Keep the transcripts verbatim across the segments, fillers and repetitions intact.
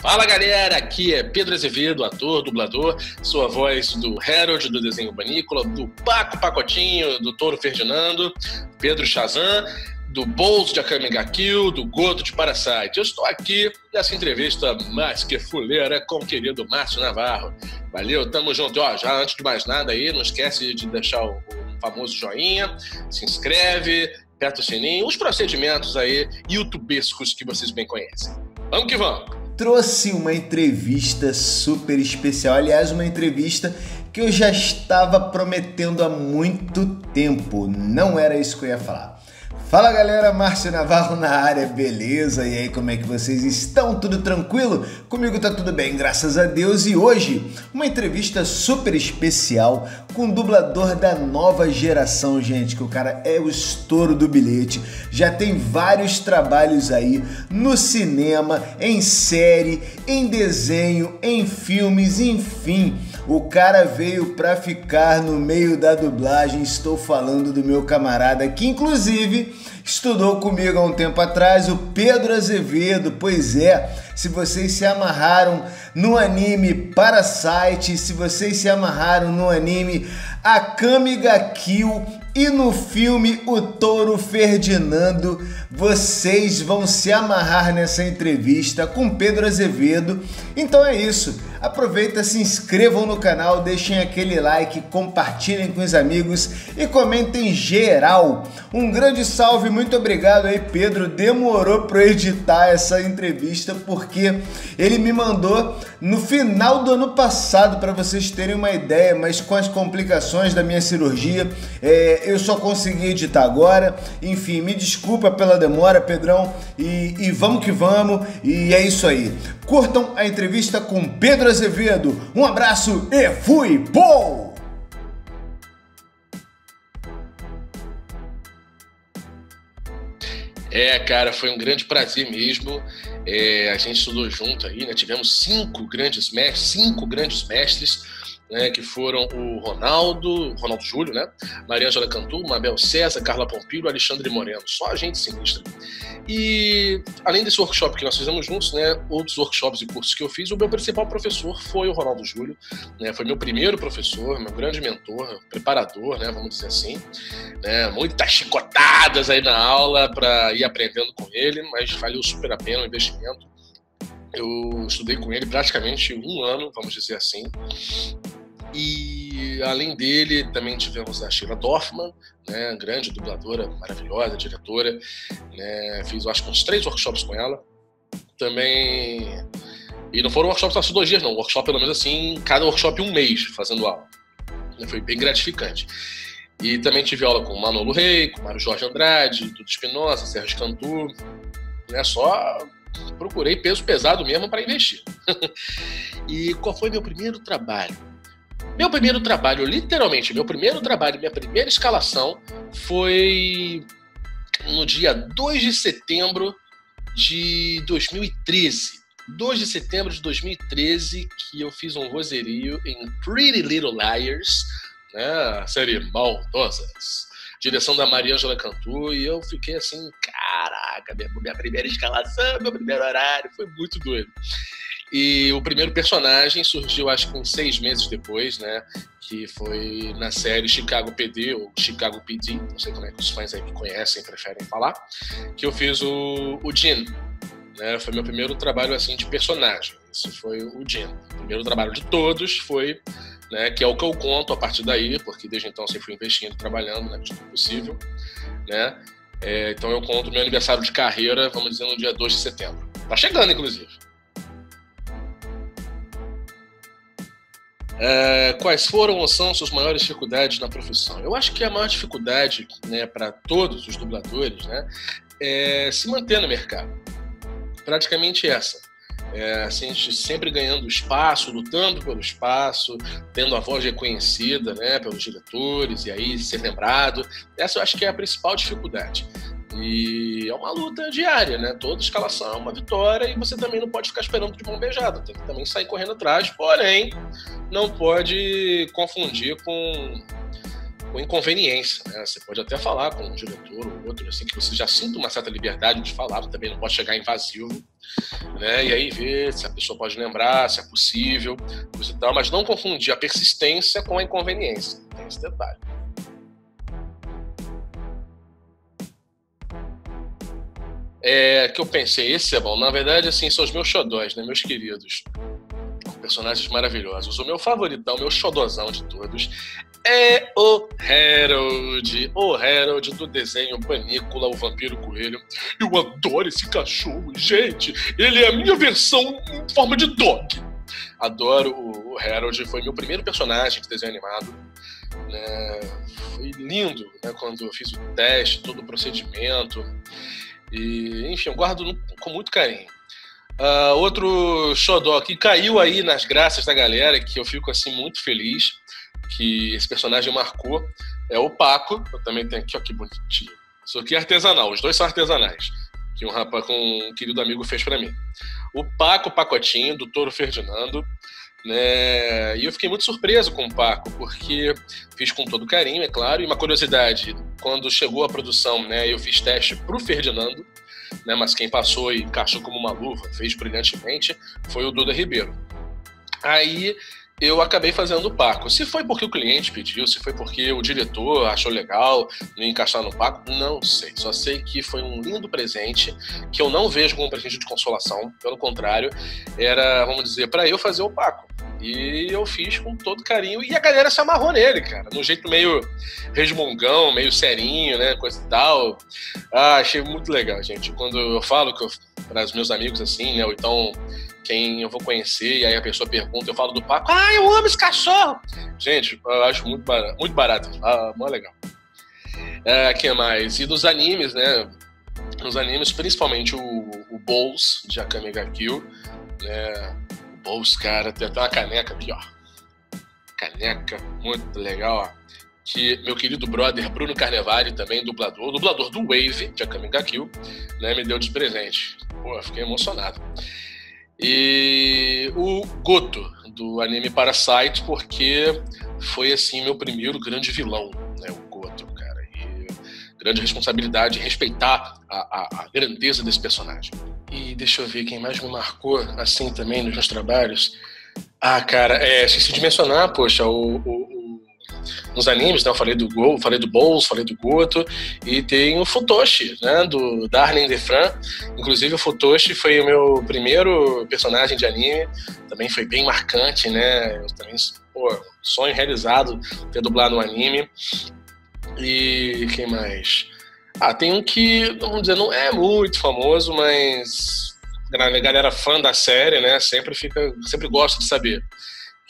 Fala galera, aqui é Pedro Azevedo, ator, dublador, sou a voz do Herald, do Desenho Manícola, do Paco Pacotinho, do Touro Ferdinando, Pedro Chazan, do Bols de Akame Ga Kill, do Goto de Parasite. Eu estou aqui nessa entrevista mais que fuleira com o querido Márcio Navarro. Valeu, tamo junto. Ó, já antes de mais nada aí, não esquece de deixar o famoso joinha, se inscreve, aperta o sininho, os procedimentos aí youtubescos que vocês bem conhecem. Vamos que vamos! Trouxe uma entrevista super especial, aliás, uma entrevista que eu já estava prometendo há muito tempo, não era isso que eu ia falar. Fala galera, Márcio Navarro na área, beleza? E aí, como é que vocês estão? Tudo tranquilo? Comigo tá tudo bem, graças a Deus. E hoje, uma entrevista super especial com um dublador da nova geração, gente, que o cara é o estouro do bilhete, já tem vários trabalhos aí no cinema, em série, em desenho, em filmes, enfim. O cara veio pra ficar no meio da dublagem. Estou falando do meu camarada que, inclusive, estudou comigo há um tempo atrás, o Pedro Azevedo. Pois é, se vocês se amarraram no anime Parasite, se vocês se amarraram no anime Akame Ga Kill e no filme O Touro Ferdinando, vocês vão se amarrar nessa entrevista com Pedro Azevedo. Então é isso. Aproveita, se inscrevam no canal, deixem aquele like, compartilhem com os amigos e comentem geral. Um grande salve, muito obrigado aí, Pedro. Demorou para editar essa entrevista porque ele me mandou no final do ano passado, para vocês terem uma ideia, mas com as complicações da minha cirurgia, é, eu só consegui editar agora. Enfim, me desculpa pela demora, Pedrão, e, e vamos que vamos. E é isso aí. Curtam a entrevista com Pedro Azevedo. Um abraço e fui bom! É, cara, foi um grande prazer mesmo. É, a gente estudou junto aí, né? Tivemos cinco grandes mestres, cinco grandes mestres, né? Que foram o Ronaldo, Ronaldo Júlio, né? Mariângela Cantú, Mabel César, Carla Pompilo, Alexandre Moreno. Só a gente sinistra. E além desse workshop que nós fizemos juntos, né, outros workshops e cursos que eu fiz, o meu principal professor foi o Ronaldo Júlio, né, foi meu primeiro professor, meu grande mentor, preparador, né, vamos dizer assim, né, muitas chicotadas aí na aula para ir aprendendo com ele, mas valeu super a pena o investimento. Eu estudei com ele praticamente um ano, vamos dizer assim. E além dele, também tivemos a Sheila Dorfman, né, grande dubladora, maravilhosa, diretora, né, fiz acho que uns três workshops com ela, também, e não foram workshops nas dois dias não, workshop pelo menos assim, cada workshop um mês fazendo aula, foi bem gratificante. E também tive aula com o Manolo Rey, com o Mário Jorge Andrade, Dudu Espinosa, Sérgio Cantu, né, só... procurei peso pesado mesmo para investir. E qual foi meu primeiro trabalho? Meu primeiro trabalho, literalmente, meu primeiro trabalho, minha primeira escalação foi no dia dois de setembro de dois mil e treze. dois de setembro de dois mil e treze, que eu fiz um vozerio em Pretty Little Liars, né? Série Maldosas. Direção da Mariângela Cantú, e eu fiquei assim, caraca, minha, minha primeira escalação, meu primeiro horário, foi muito doido. E o primeiro personagem surgiu, acho que uns seis meses depois, né, que foi na série Chicago P D, ou Chicago P D, não sei como é que os fãs aí que conhecem, preferem falar, que eu fiz o, o Jim, né, foi meu primeiro trabalho, assim, de personagem, isso foi o Jim. O primeiro trabalho de todos foi... né, que é o que eu conto a partir daí, porque desde então eu sempre fui investindo, trabalhando, né, de tudo possível, né, é, então eu conto meu aniversário de carreira, vamos dizer, no dia dois de setembro. Tá chegando, inclusive. É, quais foram ou são suas maiores dificuldades na profissão? Eu acho que a maior dificuldade, né, para todos os dubladores, né, é se manter no mercado. Praticamente essa. É, assim, sempre ganhando espaço, lutando pelo espaço, tendo a voz reconhecida, né, pelos diretores, e aí ser lembrado. Essa eu acho que é a principal dificuldade. E é uma luta diária, né? Toda escalação é uma vitória e você também não pode ficar esperando de mão beijada, tem que também sair correndo atrás, porém, não pode confundir com... com inconveniência, né? Você pode até falar com um diretor ou outro, assim, que você já sinta uma certa liberdade de falar, também não pode chegar invasivo, né? E aí ver se a pessoa pode lembrar, se é possível, coisa e tal, mas não confundir a persistência com a inconveniência, tem esse detalhe. É, que eu pensei, esse é bom, na verdade, assim, são os meus xodós, né, meus queridos, personagens maravilhosos. O meu favoritão, o meu xodozão de todos é o Herald, o Herald do desenho Bunnicula, o Vampiro Coelho. Eu adoro esse cachorro, gente, ele é a minha versão em forma de dog. Adoro o Herald, foi meu primeiro personagem de desenho animado, né? Foi lindo, né, quando eu fiz o teste, todo o procedimento. E, enfim, eu guardo no, com muito carinho. Uh, outro xodó que caiu aí nas graças da galera, que eu fico assim muito feliz, que esse personagem marcou, é o Paco. Eu também tenho aqui, ó, que bonitinho. Isso aqui é artesanal, os dois são artesanais, que um rapaz, um querido amigo fez pra mim. O Paco Pacotinho, do Touro Ferdinando, né? E eu fiquei muito surpreso com o Paco, porque fiz com todo carinho, é claro. E uma curiosidade, quando chegou a produção, né, eu fiz teste pro Ferdinando, né, mas quem passou e encaixou como uma luva, fez brilhantemente, foi o Duda Ribeiro. Aí eu acabei fazendo o Paco. Se foi porque o cliente pediu, se foi porque o diretor achou legal não encaixar no Paco, não sei. Só sei que foi um lindo presente, que eu não vejo como um presente de consolação. Pelo contrário, era, vamos dizer, para eu fazer o Paco. E eu fiz com todo carinho. E a galera se amarrou nele, cara. Num jeito meio resmungão, meio serinho, né? Coisa e tal. Ah, achei muito legal, gente. Quando eu falo que eu, para os meus amigos, assim, né? Ou então, quem eu vou conhecer, e aí a pessoa pergunta, eu falo do Paco. Ah, eu amo esse cachorro! Gente, eu acho muito barato. Muito barato. Ah, mó legal. Ah, que mais? E dos animes, né? Nos animes, principalmente o, o Bols, de Akame Ga Kill, né? Bols, cara, tem até uma caneca aqui, ó. Caneca, muito legal, ó. Que meu querido brother Bruno Carnevale, também dublador, dublador do Wave, de Akame Ga Kill, né, me deu de presente. Pô, fiquei emocionado. E o Goto, do anime Parasite, porque foi, assim, meu primeiro grande vilão, né, o Goto, cara. E grande responsabilidade em respeitar a, a, a grandeza desse personagem. E deixa eu ver quem mais me marcou, assim, também, nos meus trabalhos. Ah, cara, é, esqueci de mencionar, poxa, o, o, o, nos animes, né, eu falei do Gol, falei do Bols, falei do Goto, e tem o Futoshi, né, do Darling de Fran. Inclusive, o Futoshi foi o meu primeiro personagem de anime, também foi bem marcante, né, eu também, pô, sonho realizado ter dublado um anime. E quem mais... Ah, tem um que, vamos dizer, não é muito famoso, mas a galera fã da série, né, sempre, fica, sempre gosta de saber,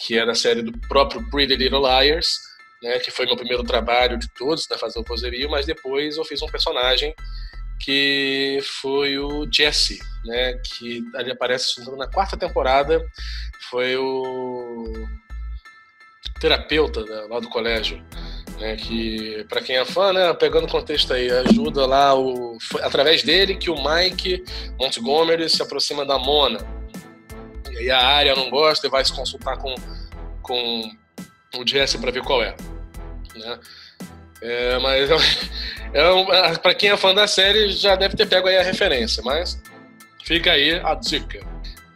que é da série do próprio Pretty Little Liars, né, que foi meu primeiro trabalho de todos, né, fazer o poserio, mas depois eu fiz um personagem que foi o Jesse, né, que ali aparece na quarta temporada, foi o terapeuta lá do colégio. Né, que para quem é fã, né, pegando o contexto aí, ajuda lá o, foi através dele que o Mike Montgomery se aproxima da Mona. E aí a Arya não gosta e vai se consultar com, com o Jesse para ver qual é. Né? É, mas é um, é um, para quem é fã da série já deve ter pego aí a referência, mas fica aí a dica.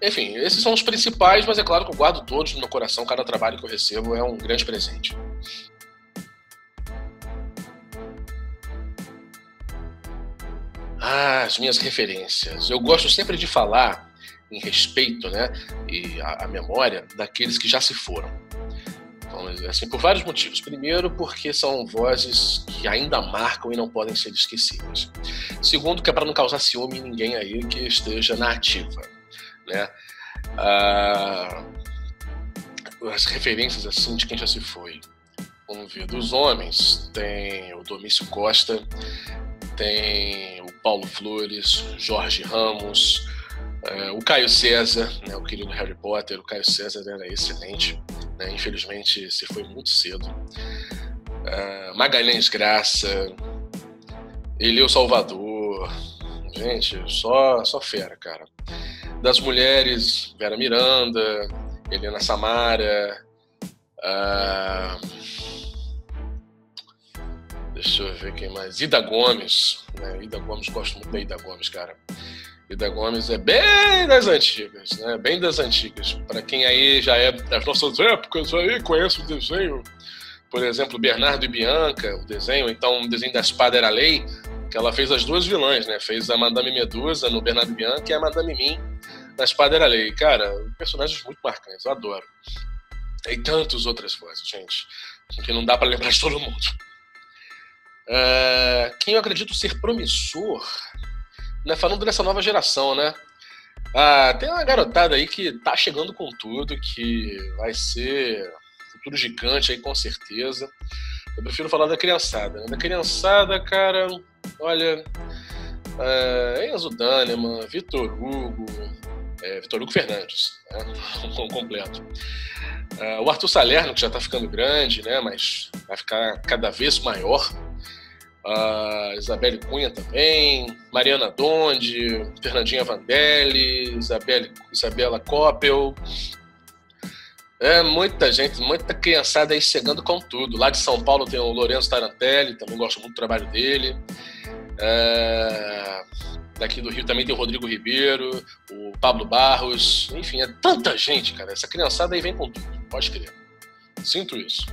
Enfim, esses são os principais, mas é claro que eu guardo todos no meu coração, cada trabalho que eu recebo é um grande presente. Ah, as minhas referências. Eu gosto sempre de falar em respeito, né, e a, a memória daqueles que já se foram. Então, assim, por vários motivos. Primeiro, porque são vozes que ainda marcam e não podem ser esquecidas. Segundo, que é para não causar ciúme em ninguém aí que esteja na ativa, né? Ah, as referências assim de quem já se foi. Vamos ver. Dos homens, tem o Domício Costa, tem o Paulo Flores, Jorge Ramos, é, o Caio César, né, o querido Harry Potter. O Caio César era excelente, né, infelizmente se foi muito cedo. É, Magalhães Graça, Eleu Salvador, gente, só, só fera, cara. Das mulheres, Vera Miranda, Helena Samara, é, Deixa eu ver quem mais. Ida Gomes, né? Ida Gomes, gosto muito da Ida Gomes, cara. Ida Gomes é bem das antigas, né? Bem das antigas. Para quem aí já é das nossas épocas, aí conhece o desenho, por exemplo, Bernardo e Bianca, o desenho, então o desenho da Espada Era Lei, que ela fez as duas vilãs, né? Fez a Madame Medusa no Bernardo e Bianca e a Madame Mim na Espada Era Lei. Cara, personagens muito marcantes, eu adoro. Tem tantas outras coisas, gente, que não dá para lembrar de todo mundo. Uh, quem eu acredito ser promissor, né, falando dessa nova geração, né? Ah, tem uma garotada aí que tá chegando com tudo, que vai ser futuro gigante aí, com certeza. Eu prefiro falar da criançada, né? Da criançada, cara, olha, uh, Enzo Daneman, Vitor Hugo, é, Vitor Hugo Fernandes, né? Completo. Uh, o Arthur Salerno, que já tá ficando grande, né? Mas vai ficar cada vez maior. Uh, Isabelle Cunha também, Mariana Donde, Fernandinha Vandelli, Isabelle, Isabela Coppel. É muita gente, muita criançada aí chegando com tudo. Lá de São Paulo tem o Lourenço Tarantelli, também gosto muito do trabalho dele. Uh, daqui do Rio também tem o Rodrigo Ribeiro, o Pablo Barros, enfim, é tanta gente, cara. Essa criançada aí vem com tudo, pode crer. Sinto isso.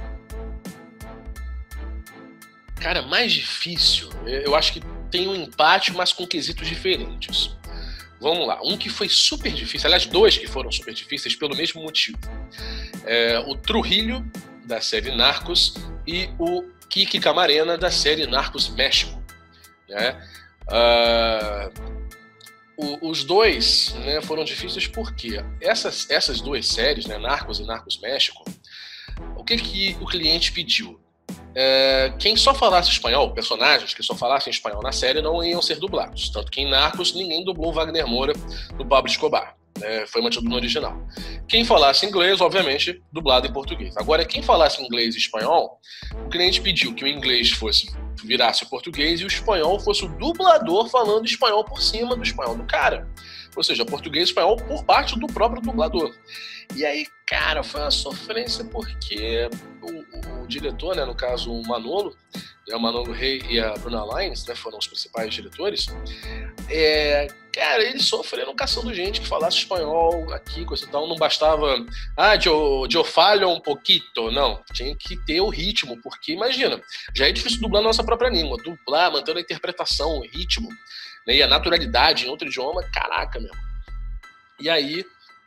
Cara, mais difícil, eu acho que tem um empate, mas com quesitos diferentes. Vamos lá, um que foi super difícil, aliás, dois que foram super difíceis pelo mesmo motivo. É, o Trujillo, da série Narcos, e o Kiki Camarena, da série Narcos México. Né? Uh, o, os dois, né, foram difíceis porque essas, essas duas séries, né, Narcos e Narcos México, o que, que o cliente pediu? É, quem só falasse espanhol, personagens que só falassem espanhol na série não iam ser dublados. Tanto que em Narcos ninguém dublou Wagner Moura do Pablo Escobar, né? Foi mantido no original. Quem falasse inglês, obviamente, dublado em português. Agora, quem falasse inglês e espanhol, o cliente pediu que o inglês fosse, virasse o português e o espanhol fosse o dublador falando espanhol por cima do espanhol do cara. Ou seja, português e espanhol por parte do próprio dublador. E aí, cara, foi uma sofrência porque o, o, o diretor, né, no caso o Manolo, o Manolo Rey e a Bruna Lines, né, foram os principais diretores, é, cara, eles sofreram caçando gente que falasse espanhol aqui, coisa e tal, não bastava, ah, eu, eu falo um pouquito, não, tinha que ter o ritmo, porque imagina, já é difícil dublar na nossa própria língua, dublar, mantendo a interpretação, o ritmo, né, e a naturalidade em outro idioma, caraca, meu. E aí,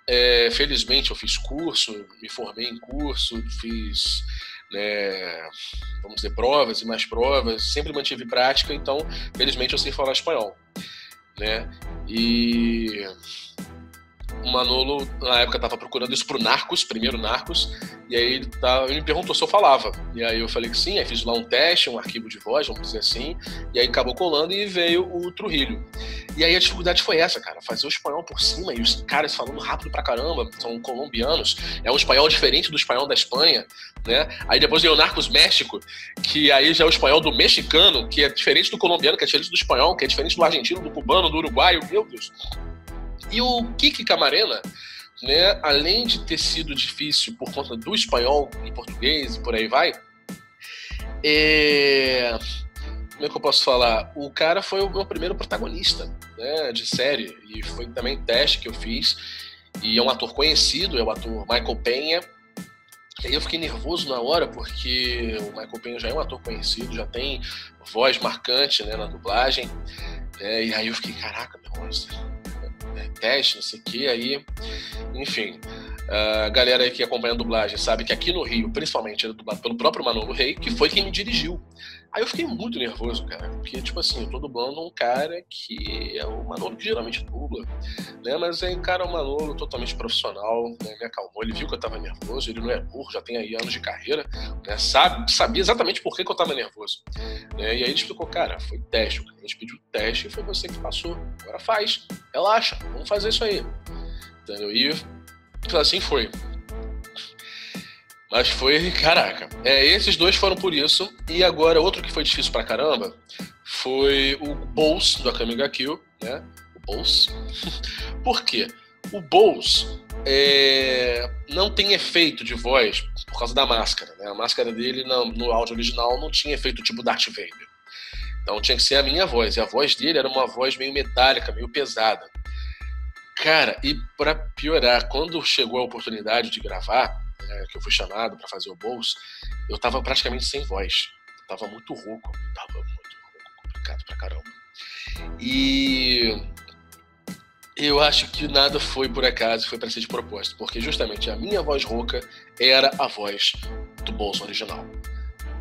é, felizmente eu fiz curso, me formei em curso, fiz, né, vamos dizer, provas e mais provas, sempre mantive prática, então, felizmente eu sei falar espanhol, né, e o Manolo, na época, estava procurando isso pro Narcos, primeiro Narcos, e aí ele, tá, ele me perguntou se eu falava, e aí eu falei que sim, aí fiz lá um teste, um arquivo de voz, vamos dizer assim, e aí acabou colando e veio o Trujillo. E aí a dificuldade foi essa, cara, fazer o espanhol por cima, e os caras falando rápido pra caramba, são colombianos, é um espanhol diferente do espanhol da Espanha, né, aí depois veio o Narcos México, que aí já é o espanhol do mexicano, que é diferente do colombiano, que é diferente do espanhol, que é diferente do argentino, do cubano, do uruguaio, meu Deus. E o Kiki Camarena, né, além de ter sido difícil por conta do espanhol e português e por aí vai, é... como é que eu posso falar? O cara foi o meu primeiro protagonista, né, de série, e foi também teste que eu fiz, e é um ator conhecido, é o ator Michael Peña. E aí eu fiquei nervoso na hora, porque o Michael Peña já é um ator conhecido, já tem voz marcante, né, na dublagem, né, e aí eu fiquei, caraca, meu Deus, teste, não sei o que, aí enfim, a galera aí que acompanha a dublagem sabe que aqui no Rio principalmente era dublado pelo próprio Manolo Rey, que foi quem me dirigiu. Aí eu fiquei muito nervoso, cara, porque tipo assim, eu tô dublando um cara que é o Manolo que geralmente dubla, né, mas aí o cara é um Manolo totalmente profissional, né, me acalmou, ele viu que eu tava nervoso, ele não é burro, já tem aí anos de carreira, né, sabe, sabia exatamente por que que eu tava nervoso, né, e aí ele explicou, cara, foi teste, o cliente pediu teste e foi você que passou, agora faz, relaxa, vamos fazer isso aí, entendeu? E assim foi. Mas foi, caraca, é, esses dois foram por isso. E agora outro que foi difícil pra caramba foi o Bols do Akame Ga Kill, né? O Bols. Por quê? O Bols, é, não tem efeito de voz por causa da máscara, né? A máscara dele no, no áudio original não tinha efeito tipo Darth Vader. Então tinha que ser a minha voz. E a voz dele era uma voz meio metálica, meio pesada. Cara, e pra piorar, quando chegou a oportunidade de gravar, né, que eu fui chamado pra fazer o Bols, eu tava praticamente sem voz. Eu tava muito rouco. Tava muito rouco, complicado pra caramba. E... eu acho que nada foi por acaso, foi para ser de propósito, porque justamente a minha voz rouca era a voz do Bols original.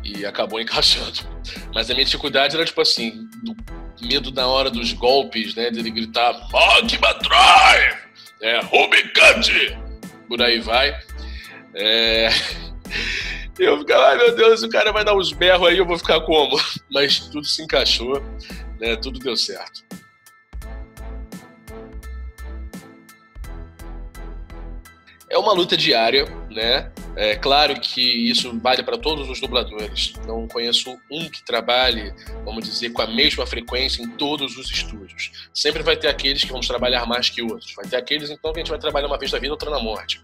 E acabou encaixando. Mas a minha dificuldade era tipo assim, do medo na hora dos golpes, né, dele gritar Magma Drive, é, Rubicante, por aí vai. É... eu ficava, ai meu Deus, o cara vai dar uns berros aí, eu vou ficar como? Mas tudo se encaixou, né, tudo deu certo. É uma luta diária, né? É claro que isso vale para todos os dubladores. Não conheço um que trabalhe, vamos dizer, com a mesma frequência em todos os estúdios. Sempre vai ter aqueles que vamos trabalhar mais que outros. Vai ter aqueles, então, que a gente vai trabalhar uma vez na vida, outra na morte.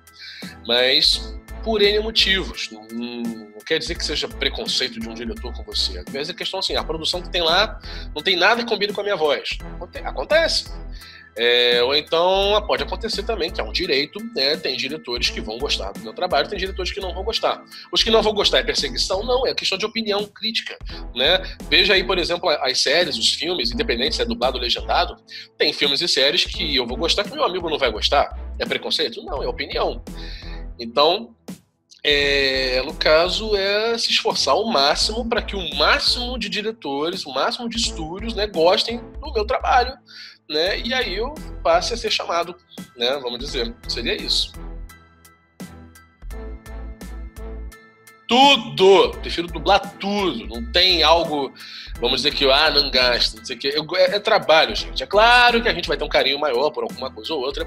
Mas por N motivos. Não, não quer dizer que seja preconceito de um diretor com você. Às vezes é questão assim, a produção que tem lá não tem nada que combine com a minha voz. Acontece. É, ou então pode acontecer também, que é um direito, né? Tem diretores que vão gostar do meu trabalho, tem diretores que não vão gostar. Os que não vão gostar é perseguição? Não, é questão de opinião crítica, né? Veja aí, por exemplo, as séries, os filmes, independente se é dublado ou legendado, tem filmes e séries que eu vou gostar que meu amigo não vai gostar. É preconceito? Não, é opinião. Então, é, no caso, é se esforçar ao máximo para que o máximo de diretores, o máximo de estúdios, né, gostem do meu trabalho, né? E aí eu passe a ser chamado, né? Vamos dizer, seria isso. Tudo! Prefiro dublar tudo. Não tem algo, vamos dizer que eu, ah, não gasto, não sei o que. Eu, é, é trabalho, gente. É claro que a gente vai ter um carinho maior por alguma coisa ou outra,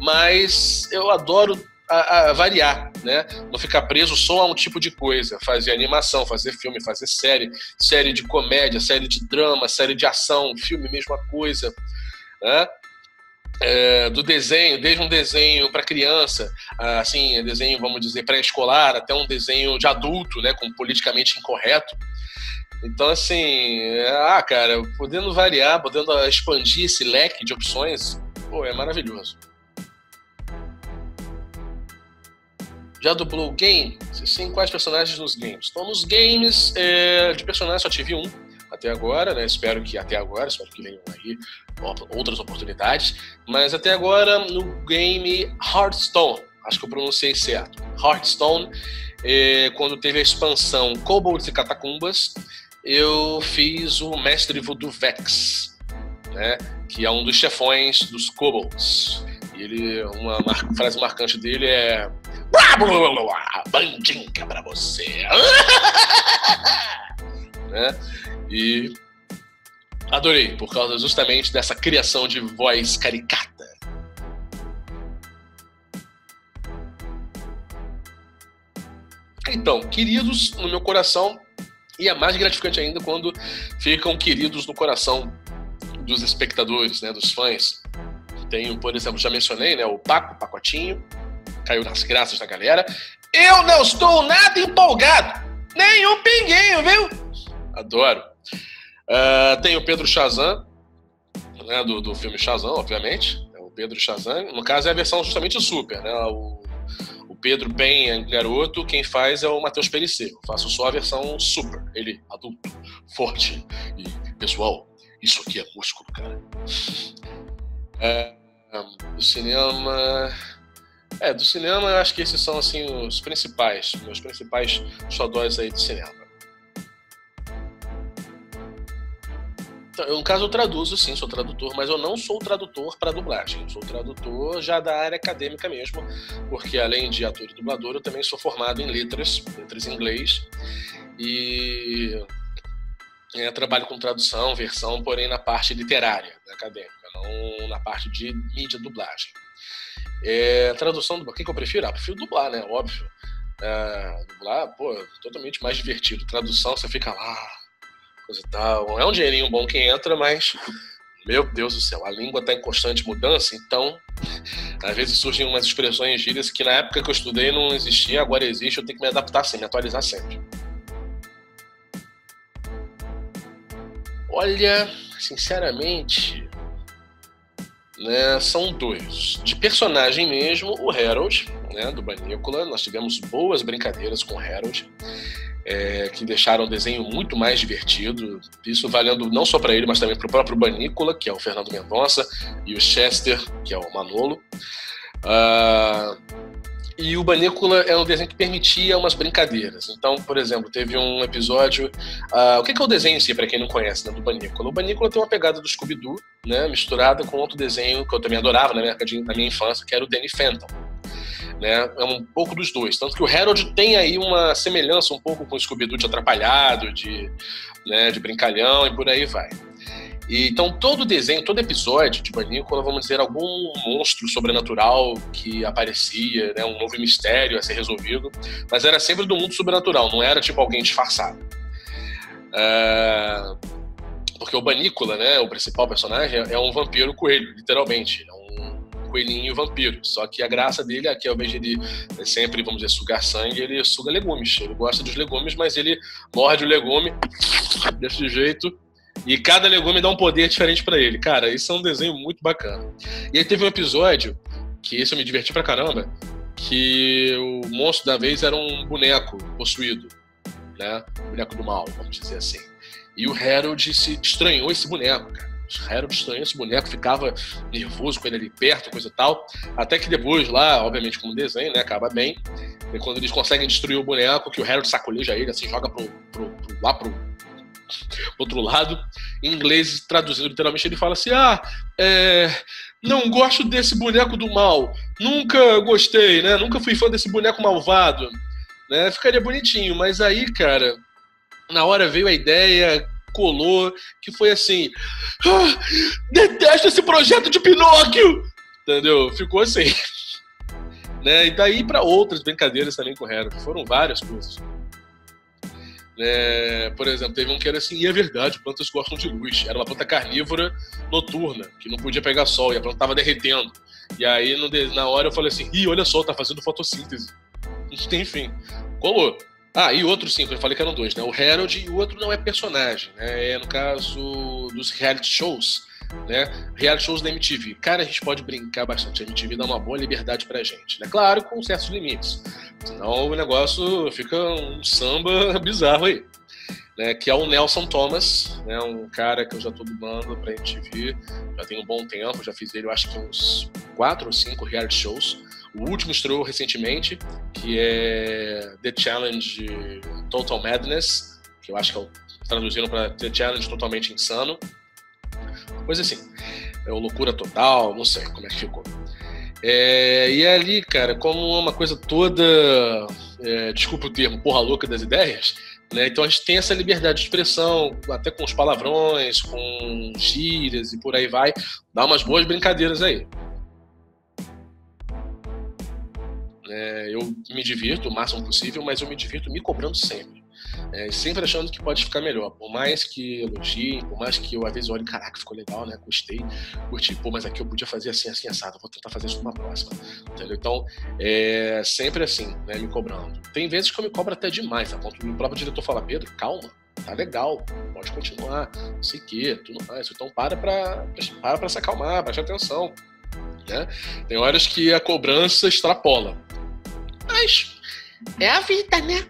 mas eu adoro A, a variar, né? Não ficar preso só a um tipo de coisa. Fazer animação, fazer filme, fazer série, série de comédia, série de drama, série de ação, filme, mesma coisa, né? É, do desenho, desde um desenho para criança, assim, desenho, vamos dizer, pré-escolar, até um desenho de adulto, né? Com politicamente incorreto. Então, assim, ah, cara, podendo variar, podendo expandir esse leque de opções, pô, é maravilhoso. Já dublou o game? Se sim, quais personagens nos games? Então, nos games, é, de personagem só tive um até agora, né? Espero que até agora, espero que venham aí outras oportunidades. Mas até agora, no game Hearthstone, acho que eu pronunciei certo. Hearthstone, é, quando teve a expansão Kobolds e Catacumbas, eu fiz o Mestre Voodoo Vex, né? Que é um dos chefões dos Kobolds. E ele, uma mar... frase marcante dele é... bandinha pra você. Né? E adorei, por causa justamente dessa criação de voz caricata. Então, queridos no meu coração, e é mais gratificante ainda quando ficam queridos no coração dos espectadores, né, dos fãs. Tenho, por exemplo, já mencionei, né, o Paco Pacotinho, caiu nas graças da galera. Eu não estou nada empolgado, nem um pinguinho, viu? Adoro. Uh, tem o Pedro Chazan, né, do, do filme Chazan, obviamente. O Pedro Chazan, no caso, é a versão justamente super, né? O, o Pedro bem garoto, quem faz é o Matheus Peliceu. Faço só a versão super, ele adulto, forte e pessoal. Isso aqui é músculo, cara. Uh, do cinema... É, do cinema eu acho que esses são assim os principais, meus principais xodóis aí de cinema. No caso eu traduzo sim, sou tradutor, mas eu não sou tradutor para dublagem, eu sou tradutor já da área acadêmica mesmo, porque além de ator e dublador eu também sou formado em letras, letras em inglês, e é, trabalho com tradução, versão, porém na parte literária, da acadêmica, não na parte de mídia dublagem. É, tradução, o que, que eu prefiro? Ah, prefiro dublar, né? Óbvio. É, dublar, pô, totalmente mais divertido. Tradução, você fica lá, coisa e tal. É um dinheirinho bom que entra, mas Meu Deus do céu, a língua está em constante mudança, então às vezes surgem umas expressões, gírias que na época que eu estudei não existia, agora existe, eu tenho que me adaptar sempre, me atualizar sempre. Olha, sinceramente, né, são dois. De personagem mesmo, o Herald, né, do Bunnicula, nós tivemos boas brincadeiras com o Herald. É, que deixaram o desenho muito mais divertido, isso valendo não só para ele, mas também para o próprio Bunnicula, que é o Fernando Mendonça, e o Chester, que é o Manolo. Uh, e o Bunnicula é um desenho que permitia umas brincadeiras. Então, por exemplo, teve um episódio... Uh, o que é o desenho em si, para quem não conhece, né, do Bunnicula? O Bunnicula tem uma pegada do Scooby-Doo, né, misturada com outro desenho que eu também adorava na minha, na minha infância, que era o Danny Phantom. Né? É um pouco dos dois, tanto que o Herald tem aí uma semelhança um pouco com o Scooby-Doo de atrapalhado, de, né, de brincalhão e por aí vai. E, então todo desenho, todo episódio de Bunnicula, vamos dizer, algum monstro sobrenatural que aparecia, né, um novo mistério a ser resolvido, mas era sempre do mundo sobrenatural, não era tipo alguém disfarçado. Uh, porque o Bunnicula, né, o principal personagem, é um vampiro coelho, literalmente, é um coelhinho vampiro, só que a graça dele é que ao invés de ele sempre, vamos dizer, sugar sangue, ele suga legumes, ele gosta dos legumes, mas ele morde o legume desse jeito e cada legume dá um poder diferente pra ele. Cara, isso é um desenho muito bacana. E aí teve um episódio, que esse eu me diverti pra caramba, que o monstro da vez era um boneco possuído, né, um boneco do mal, vamos dizer assim, e o Herald se estranhou esse boneco, cara. Herald estranho, esse boneco ficava nervoso com ele ali perto, coisa e tal, até que depois lá, obviamente como desenho, né, acaba bem, e quando eles conseguem destruir o boneco, que o Herald sacoleja ele, assim, joga pro, pro, pro, lá pro, pro outro lado, em inglês, traduzindo literalmente, ele fala assim, ah, é, não gosto desse boneco do mal, nunca gostei, né, nunca fui fã desse boneco malvado, né, ficaria bonitinho, mas aí, cara, na hora veio a ideia... colou, que foi assim, ah, detesto esse projeto de Pinóquio, entendeu? Ficou assim, né? E daí para outras brincadeiras também com o Herald, foram várias coisas, né? Por exemplo, teve um que era assim, e é verdade, plantas gostam de luz, era uma planta carnívora noturna, que não podia pegar sol, e a planta tava derretendo, e aí na hora eu falei assim, ih, olha só, tá fazendo fotossíntese, enfim, colou. Ah, e outro sim, eu falei que eram dois, né? O Herald e o outro não é personagem, né? É no caso dos reality shows, né? Reality shows da M T V. Cara, a gente pode brincar bastante. A M T V dá uma boa liberdade pra gente, né? Claro, com certos limites. Senão o negócio fica um samba bizarro aí. Né? Que é o Nelson Thomas, né? Um cara que eu já tô dublando pra M T V. Já tem um bom tempo, já fiz ele, eu acho que uns quatro ou cinco reality shows. O último estreou recentemente, que é The Challenge Total Madness, que eu acho que é o, traduziram para The Challenge Totalmente Insano, coisa assim, é o Loucura Total, não sei como é que ficou. É, e ali, cara, como uma coisa toda, é, desculpa o termo, porra louca das ideias, né? Então a gente tem essa liberdade de expressão, até com os palavrões, com gírias e por aí vai, dá umas boas brincadeiras aí. É, eu me divirto o máximo possível, mas eu me divirto me cobrando sempre. É, sempre achando que pode ficar melhor. Por mais que elogiem, por mais que eu às vezes olhe, caraca, ficou legal, né? Gostei, curti, pô, mas aqui eu podia fazer assim, assim, assado. Vou tentar fazer isso numa próxima. Entendeu? Então, é sempre assim, né? Me cobrando. Tem vezes que eu me cobro até demais, a ponto do próprio diretor falar, Pedro, calma, tá legal, pode continuar, não sei o que, tudo mais. Então, para pra, para pra se acalmar, preste atenção. Né? Tem horas que a cobrança extrapola. Mas é a vida, né?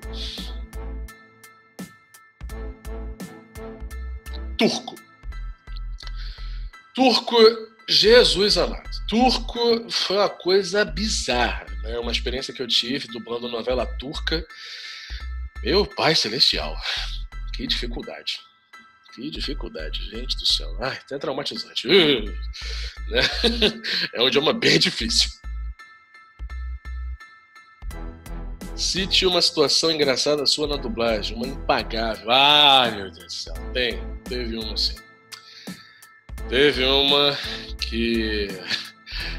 Turco. Turco, Jesus amado. Turco foi uma coisa bizarra, né? Uma experiência que eu tive dublando novela turca. Meu pai celestial. Que dificuldade. Que dificuldade, gente do céu. Ai, até traumatizante. Uh, né? É um idioma bem difícil. Cite uma situação engraçada sua na dublagem. Uma impagável. Ai, meu Deus do céu. Tem, teve uma sim. Teve uma que...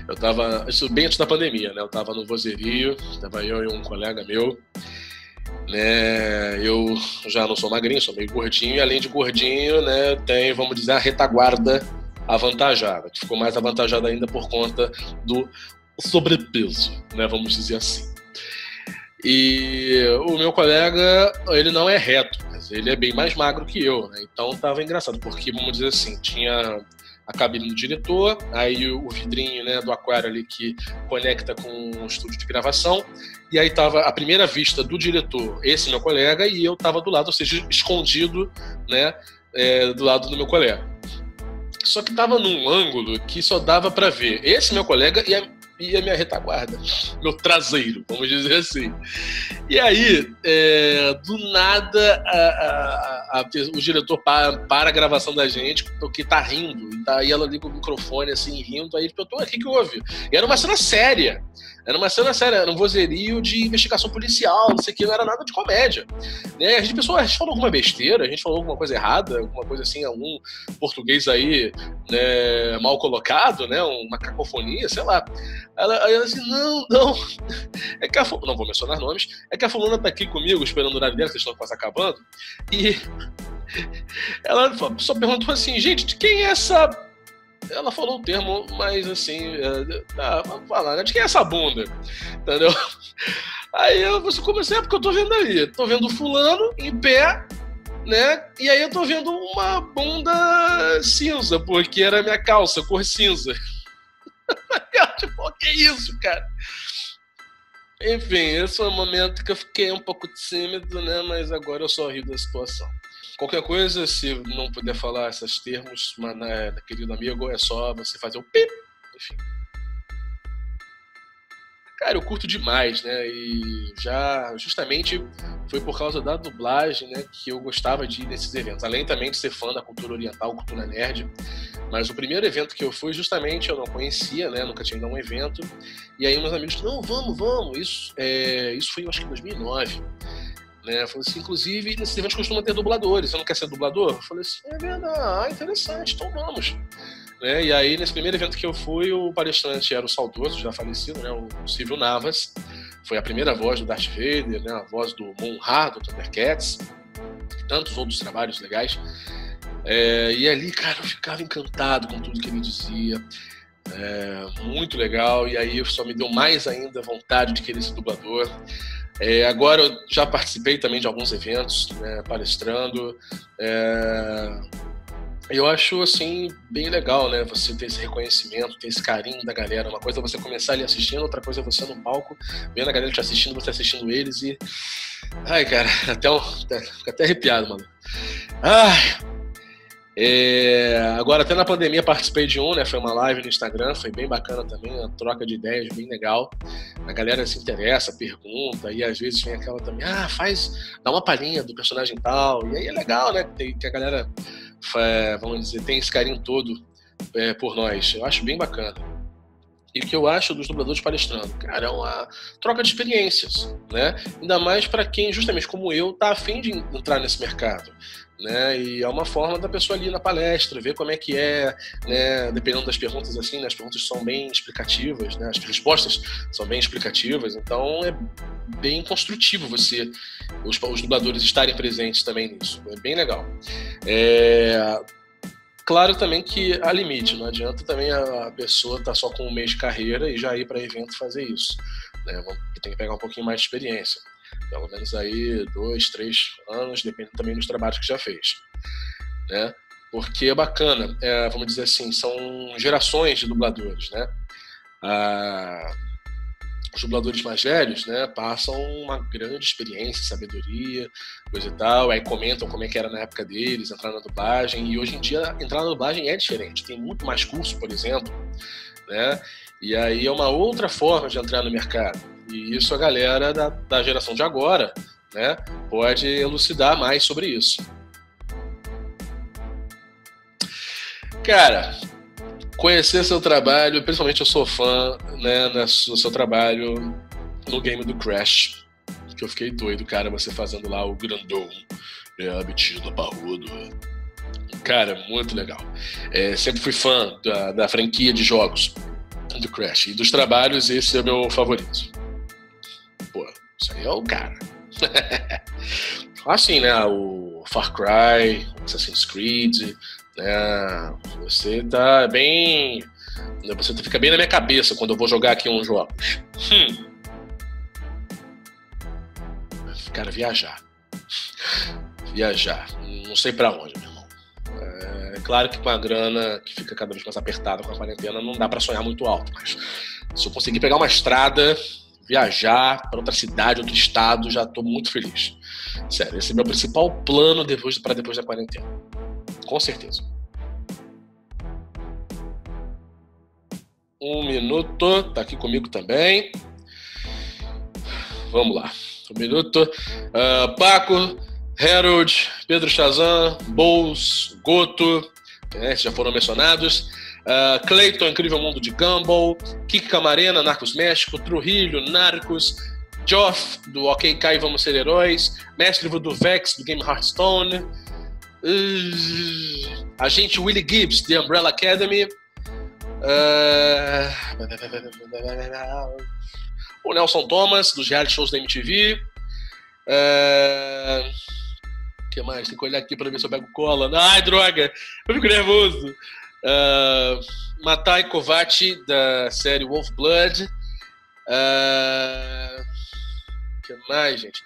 Eu tava... Isso bem antes da pandemia, né? Eu tava no vozerio. Tava eu e um colega meu. Né, eu já não sou magrinho, sou meio gordinho, e além de gordinho, né, eu tenho, vamos dizer, a retaguarda avantajada, que ficou mais avantajada ainda por conta do sobrepeso, né, vamos dizer assim. E o meu colega, ele não é reto, mas ele é bem mais magro que eu, né? Então tava engraçado, porque, vamos dizer assim, tinha a cabine do diretor, aí o vidrinho, né, do aquário ali que conecta com o estúdio de gravação, e aí tava a primeira vista do diretor, esse meu colega, e eu tava do lado, ou seja, escondido, né, é, do lado do meu colega. Só que tava num ângulo que só dava para ver esse meu colega e a e a minha retaguarda, meu traseiro, vamos dizer assim. E aí, é, do nada, a, a, a, o diretor para, para a gravação da gente, porque tá rindo, e tá aí ela liga o microfone, assim, rindo, aí eu tô aqui que houve. E era uma cena séria, era uma cena séria, era um vozerio de investigação policial, não sei o que, não era nada de comédia. E aí, a gente pensou, a gente falou alguma besteira, a gente falou alguma coisa errada, alguma coisa assim, algum português aí, né, mal colocado, né, uma cacofonia, sei lá. Ela, ela assim, não, não, é que a fulana, não vou mencionar nomes, é que a fulana tá aqui comigo, esperando o horário dela, que estão quase acabando, e ela só perguntou assim, gente, de quem é essa... Ela falou o termo, mas assim, tá, vamos falar, né? De quem é essa bunda? Entendeu? Aí eu comecei, é porque eu tô vendo ali, tô vendo o fulano em pé, né? E aí eu tô vendo uma bunda cinza, porque era minha calça, cor cinza. Tipo, que isso, cara? Enfim, esse foi um momento que eu fiquei um pouco tímido, né? Mas agora eu só rio da situação. Qualquer coisa, se não puder falar esses termos, mas, né, querido amigo, é só você fazer um pip. Enfim. Cara, eu curto demais, né? E já justamente foi por causa da dublagem, né, que eu gostava de ir nesses eventos. Além também de ser fã da cultura oriental, cultura nerd. Mas o primeiro evento que eu fui, justamente, eu não conhecia, né? Nunca tinha ido a um evento. E aí meus amigos, não, vamos, vamos. Isso, é, isso foi, eu acho que em dois mil e nove. Né? Eu falei assim, inclusive, nesses eventos costuma ter dubladores. Você não quer ser dublador? Eu falei assim, é verdade, ah, interessante, então vamos. Né? E aí, nesse primeiro evento que eu fui, o palestrante era o saudoso, já falecido, né, o Silvio Navas. Foi a primeira voz do Darth Vader, né, a voz do Mon-Ra, do Thundercats, e tantos outros trabalhos legais. É, e ali, cara, eu ficava encantado com tudo que ele dizia. É, muito legal. E aí só me deu mais ainda vontade de querer ser dublador. É, agora eu já participei também de alguns eventos, né, palestrando. É... Eu acho, assim, bem legal, né? Você ter esse reconhecimento, ter esse carinho da galera. Uma coisa é você começar ali assistindo, outra coisa é você no palco, vendo a galera te assistindo, você assistindo eles e... Ai, cara, até um... fico até arrepiado, mano. Ai... É... Agora, até na pandemia, participei de um, né? Foi uma live no Instagram, foi bem bacana também, uma troca de ideias bem legal. A galera se interessa, pergunta, e às vezes vem aquela também... Ah, faz... Dá uma palhinha do personagem tal. E aí é legal, né? Tem que a galera... É, vamos dizer, tem esse carinho todo é, por nós, eu acho bem bacana. E o que eu acho dos dubladores palestrando, cara, é uma troca de experiências, né? Ainda mais para quem, justamente como eu, tá afim de entrar nesse mercado, né? E é uma forma da pessoa ali na palestra, ver como é que é, né? Dependendo das perguntas, assim, né? As perguntas são bem explicativas, né? As respostas são bem explicativas, então é bem construtivo você, os, os dubladores estarem presentes também nisso, é bem legal. É... Claro também que há limite, não adianta também a pessoa estar tá só com um mês de carreira e já ir para evento fazer isso, né? Tem que pegar um pouquinho mais de experiência, pelo menos aí dois, três anos, depende também dos trabalhos que já fez, né? Porque é bacana, é, vamos dizer assim, são gerações de dubladores, né? Ah, os dubladores mais velhos, né, passam uma grande experiência, sabedoria, coisa e tal, aí comentam como é que era na época deles, entrar na dublagem, e hoje em dia entrar na dublagem é diferente, tem muito mais curso, por exemplo, né, e aí é uma outra forma de entrar no mercado, e isso a galera da, da geração de agora, né, pode elucidar mais sobre isso. Cara... Conhecer seu trabalho, principalmente eu sou fã, né, do seu trabalho no game do Crash, que eu fiquei doido, cara, você fazendo lá o grandão, né, abitido, parrudo. Cara, muito legal. É, sempre fui fã da, da franquia de jogos do Crash, e dos trabalhos esse é o meu favorito. Pô, isso aí é o cara. Assim, né, o Far Cry, Assassin's Creed... É, você tá bem... Você fica bem na minha cabeça quando eu vou jogar aqui uns jogos. Hum. Cara, viajar. Viajar. Não sei pra onde, meu irmão. É claro que com a grana que fica cada vez mais apertada com a quarentena, não dá pra sonhar muito alto, mas se eu conseguir pegar uma estrada... Viajar para outra cidade, outro estado, já estou muito feliz. Sério, esse é meu principal plano depois, para depois da quarentena. Com certeza. Um minuto, tá aqui comigo também. Vamos lá. Um minuto. Uh, Paco, Herald, Pedro Chazan, Bols, Goto, né, já foram mencionados. Uh, Clayton, Incrível Mundo de Gumball, Kiki Camarena, Narcos México, Trujillo, Narcos, Joff do Ok Kai, Vamos Ser Heróis, Mestre do Vex do game Hearthstone, uh, Agente Willie Gibbs de Umbrella Academy, uh, o Nelson Thomas dos reality shows da M T V, uh, que mais? Tem que olhar aqui pra ver se eu pego cola. Ai, droga, eu fico nervoso. Uh, Matai Kovacs da série Wolf Blood. Uh, que mais, gente?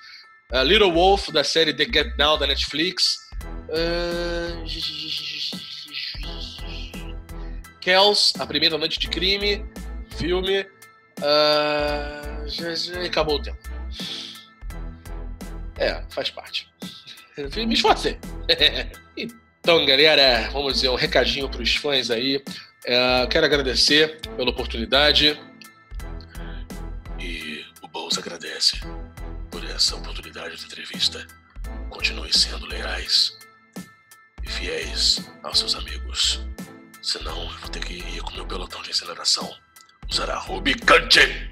Uh, Little Wolf da série The Get Down da Netflix. Uh, Kells, A Primeira Noite de Crime, filme. Uh, já, já acabou o tempo. É, faz parte. Me esforcei. Então, galera, vamos dizer um recadinho para os fãs aí. Uh, quero agradecer pela oportunidade. E o Bols agradece por essa oportunidade de entrevista. Continue sendo leais e fiéis aos seus amigos. Senão, eu vou ter que ir com o meu pelotão de incineração. Usar a Rubicante.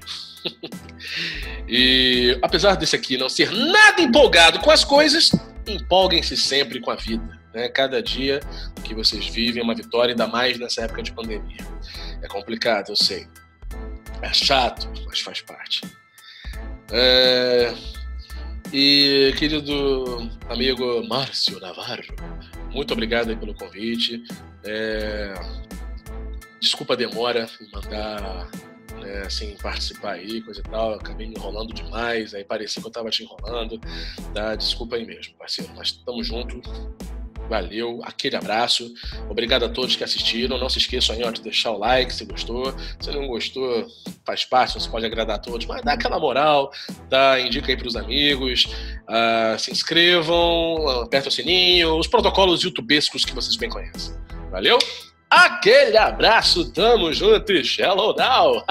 E apesar desse aqui não ser nada empolgado com as coisas, empolguem-se sempre com a vida. Cada dia que vocês vivem é uma vitória, ainda mais nessa época de pandemia. É complicado, eu sei. É chato, mas faz parte. É... E, querido amigo Márcio Navarro, muito obrigado aí pelo convite. É... Desculpa a demora em mandar... É, assim, participar aí, coisa e tal, eu acabei me enrolando demais, aí parecia que eu tava te enrolando, tá? Desculpa aí mesmo, parceiro, mas estamos juntos, valeu, aquele abraço, obrigado a todos que assistiram, não se esqueçam aí, ó, de deixar o like se gostou, se não gostou, faz parte, você pode agradar a todos, mas dá aquela moral, tá? Indica aí pros amigos, uh, se inscrevam, aperta o sininho, os protocolos youtubescos que vocês bem conhecem, valeu? Aquele abraço, tamo junto e shallow now!